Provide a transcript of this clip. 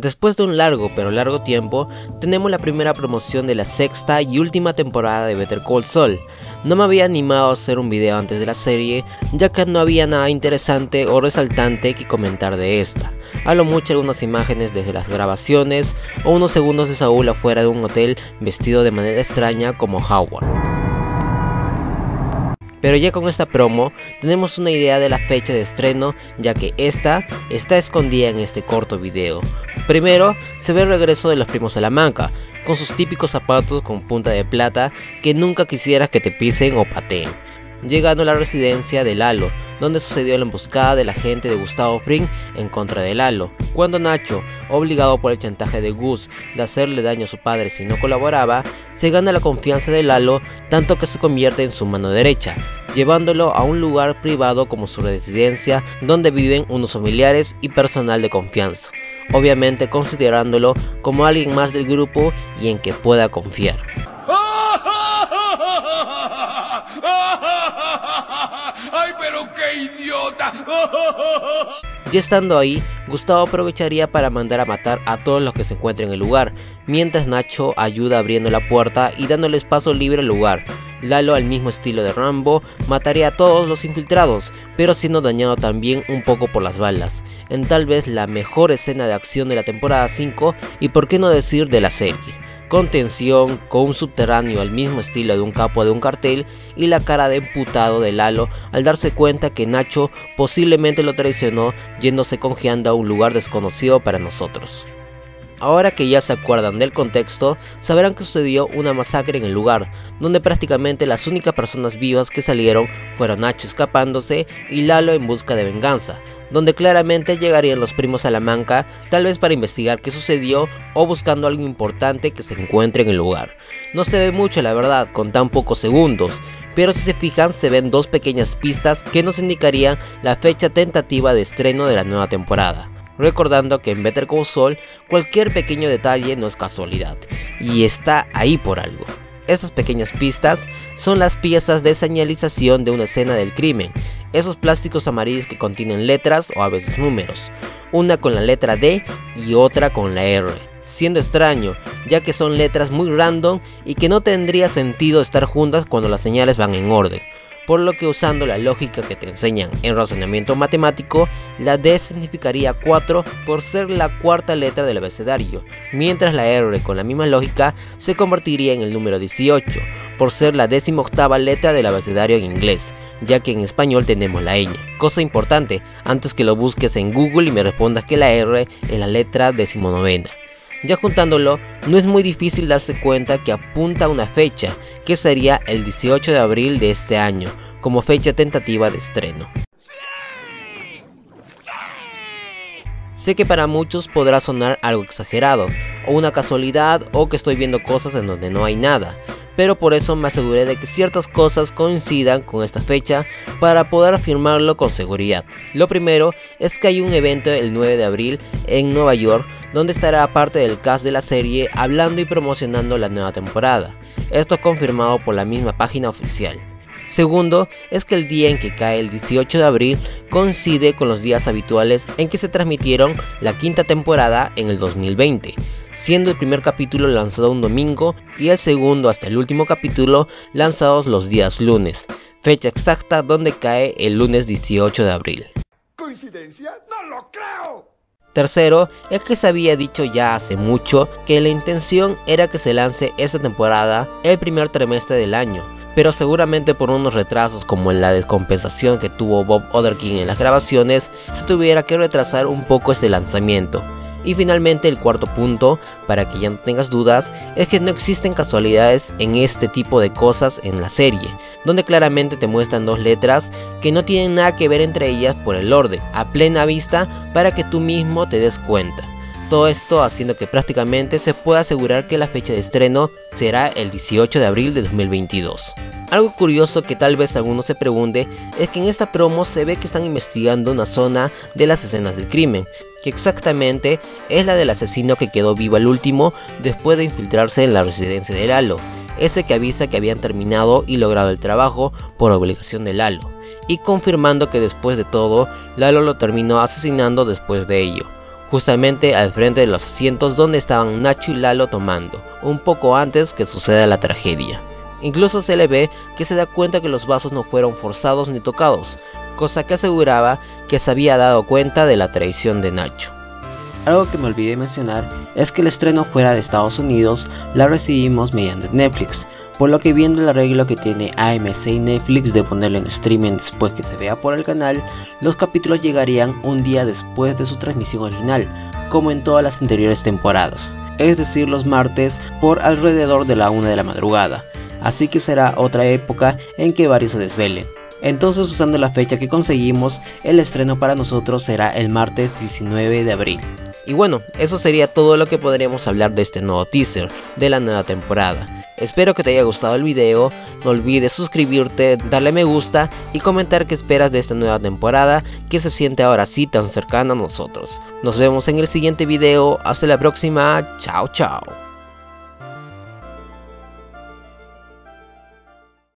Después de un largo pero largo tiempo, tenemos la primera promoción de la sexta y última temporada de Better Call Saul. No me había animado a hacer un video antes de la serie, ya que no había nada interesante o resaltante que comentar de esta. A lo mucho algunas imágenes desde las grabaciones o unos segundos de Saúl afuera de un hotel vestido de manera extraña como Howard. Pero ya con esta promo tenemos una idea de la fecha de estreno, ya que esta está escondida en este corto video. Primero se ve el regreso de los primos Salamanca, con sus típicos zapatos con punta de plata que nunca quisieras que te pisen o pateen, llegando a la residencia de Lalo, donde sucedió la emboscada de la gente de Gustavo Fring en contra de Lalo, cuando Nacho, obligado por el chantaje de Gus de hacerle daño a su padre si no colaboraba, se gana la confianza de Lalo, tanto que se convierte en su mano derecha, llevándolo a un lugar privado como su residencia, donde viven unos familiares y personal de confianza, obviamente considerándolo como alguien más del grupo y en que pueda confiar. ¡Ay, pero qué idiota! Ya estando ahí, Gustavo aprovecharía para mandar a matar a todos los que se encuentren en el lugar, mientras Nacho ayuda abriendo la puerta y dándoles paso libre al lugar. Lalo, al mismo estilo de Rambo, mataría a todos los infiltrados, pero siendo dañado también un poco por las balas, en tal vez la mejor escena de acción de la temporada 5 y por qué no decir de la serie. Con tensión, con un subterráneo al mismo estilo de un capo de un cartel y la cara de emputado de Lalo al darse cuenta que Nacho posiblemente lo traicionó yéndose confiando a un lugar desconocido para nosotros. Ahora que ya se acuerdan del contexto, sabrán que sucedió una masacre en el lugar, donde prácticamente las únicas personas vivas que salieron fueron Nacho escapándose y Lalo en busca de venganza, donde claramente llegarían los primos Salamanca, tal vez para investigar qué sucedió o buscando algo importante que se encuentre en el lugar. No se ve mucho, la verdad, con tan pocos segundos, pero si se fijan se ven dos pequeñas pistas que nos indicarían la fecha tentativa de estreno de la nueva temporada. Recordando que en Better Call Saul cualquier pequeño detalle no es casualidad, y está ahí por algo. Estas pequeñas pistas son las piezas de señalización de una escena del crimen, esos plásticos amarillos que contienen letras o a veces números, una con la letra D y otra con la R, siendo extraño ya que son letras muy random y que no tendría sentido estar juntas cuando las señales van en orden, por lo que usando la lógica que te enseñan en razonamiento matemático, la D significaría 4 por ser la cuarta letra del abecedario, mientras la R con la misma lógica se convertiría en el número 18 por ser la 18ª letra del abecedario en inglés, ya que en español tenemos la ñ. Cosa importante, antes que lo busques en Google y me respondas que la R es la letra 19ª. Ya juntándolo, no es muy difícil darse cuenta que apunta a una fecha, que sería el 18 de abril de este año, como fecha tentativa de estreno. Sé que para muchos podrá sonar algo exagerado, o una casualidad, o que estoy viendo cosas en donde no hay nada, pero por eso me aseguré de que ciertas cosas coincidan con esta fecha para poder afirmarlo con seguridad. Lo primero es que hay un evento el 9 de abril en Nueva York, donde estará parte del cast de la serie hablando y promocionando la nueva temporada, esto confirmado por la misma página oficial. Segundo, es que el día en que cae el 18 de abril coincide con los días habituales en que se transmitieron la quinta temporada en el 2020, siendo el primer capítulo lanzado un domingo y el segundo hasta el último capítulo lanzados los días lunes, fecha exacta donde cae el lunes 18 de abril. ¿Coincidencia? ¡No lo creo! Tercero, es que se había dicho ya hace mucho que la intención era que se lance esta temporada el primer trimestre del año, pero seguramente por unos retrasos como la descompensación que tuvo Bob Otherkin en las grabaciones, se tuviera que retrasar un poco este lanzamiento. Y finalmente el cuarto punto, para que ya no tengas dudas, es que no existen casualidades en este tipo de cosas en la serie, donde claramente te muestran dos letras que no tienen nada que ver entre ellas por el orden, a plena vista para que tú mismo te des cuenta. Todo esto haciendo que prácticamente se pueda asegurar que la fecha de estreno será el 18 de abril de 2022. Algo curioso que tal vez alguno se pregunte es que en esta promo se ve que están investigando una zona de las escenas del crimen, que exactamente es la del asesino que quedó vivo al último después de infiltrarse en la residencia de Lalo, ese que avisa que habían terminado y logrado el trabajo por obligación de Lalo, y confirmando que después de todo, Lalo lo terminó asesinando después de ello. justamente al frente de los asientos donde estaban Nacho y Lalo tomando, un poco antes que suceda la tragedia. Incluso se le ve que se da cuenta que los vasos no fueron forzados ni tocados, cosa que aseguraba que se había dado cuenta de la traición de Nacho. Algo que me olvidé mencionar es que el estreno fuera de Estados Unidos la recibimos mediante Netflix, por lo que viendo el arreglo que tiene AMC y Netflix de ponerlo en streaming después que se vea por el canal, los capítulos llegarían un día después de su transmisión original, como en todas las anteriores temporadas, es decir los martes por alrededor de la 1 de la madrugada, así que será otra época en que varios se desvelen. Entonces, usando la fecha que conseguimos, el estreno para nosotros será el martes 19 de abril. Y bueno, eso sería todo lo que podríamos hablar de este nuevo teaser de la nueva temporada. Espero que te haya gustado el video, no olvides suscribirte, darle me gusta y comentar qué esperas de esta nueva temporada que se siente ahora sí tan cercana a nosotros. Nos vemos en el siguiente video, hasta la próxima, chao chao.